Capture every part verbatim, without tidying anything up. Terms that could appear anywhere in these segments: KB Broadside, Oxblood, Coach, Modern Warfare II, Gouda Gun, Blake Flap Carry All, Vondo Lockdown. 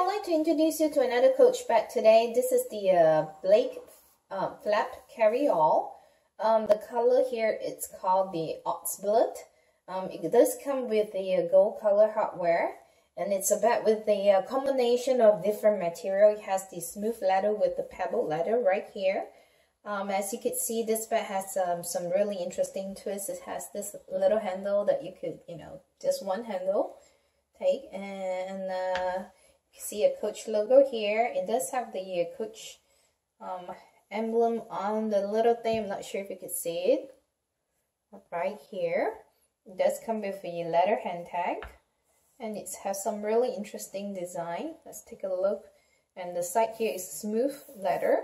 I'd like to introduce you to another coach bag today. This is the uh, Blake uh, Flap Carry All. Um, the color here, it's called the Oxblood. Um, it does come with the gold color hardware, and it's a bag with the uh, combination of different material. It has the smooth leather with the pebble leather right here. Um, as you can see, this bag has um, some really interesting twists. It has this little handle that you could, you know, just one handle take, and uh, you see a Coach logo here. It does have the uh, Coach um, emblem on the little thing. I'm not sure if you can see it right here. It does come with a leather hand tag, and it has some really interesting design. Let's take a look. And the side here is smooth leather.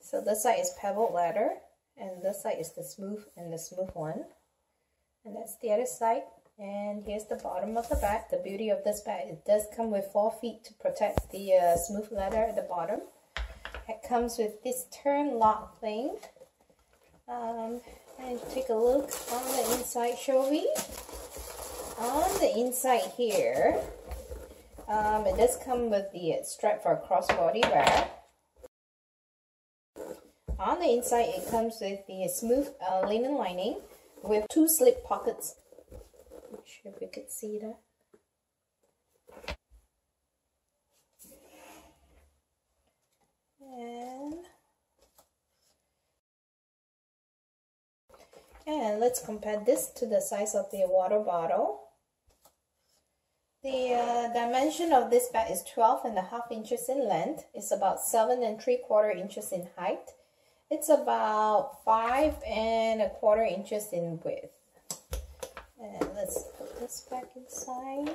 So this side is pebbled leather, and this side is the smooth and the smooth one. And that's the other side. And here's the bottom of the bag. The beauty of this bag, it does come with four feet to protect the uh, smooth leather at the bottom. It comes with this turn lock thing. Um, and take a look on the inside, shall we? On the inside here, um, it does come with the strap for crossbody wear. On the inside, it comes with the smooth uh, linen lining with two slip pockets. Not sure if you could see that. And, and let's compare this to the size of the water bottle. The uh, dimension of this bag is twelve and a half inches in length. It's about seven and three quarter inches in height. It's about five and a quarter inches in width. And let's put this back inside.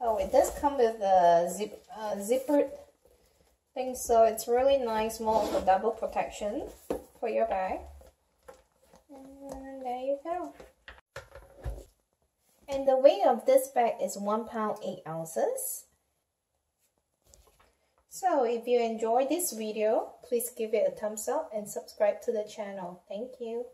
Oh, it does come with a zip, uh, zippered thing, so it's really nice, more of a double protection for your bag. And there you go. And the weight of this bag is one pound eight ounces. So if you enjoyed this video, please give it a thumbs up and subscribe to the channel. Thank you.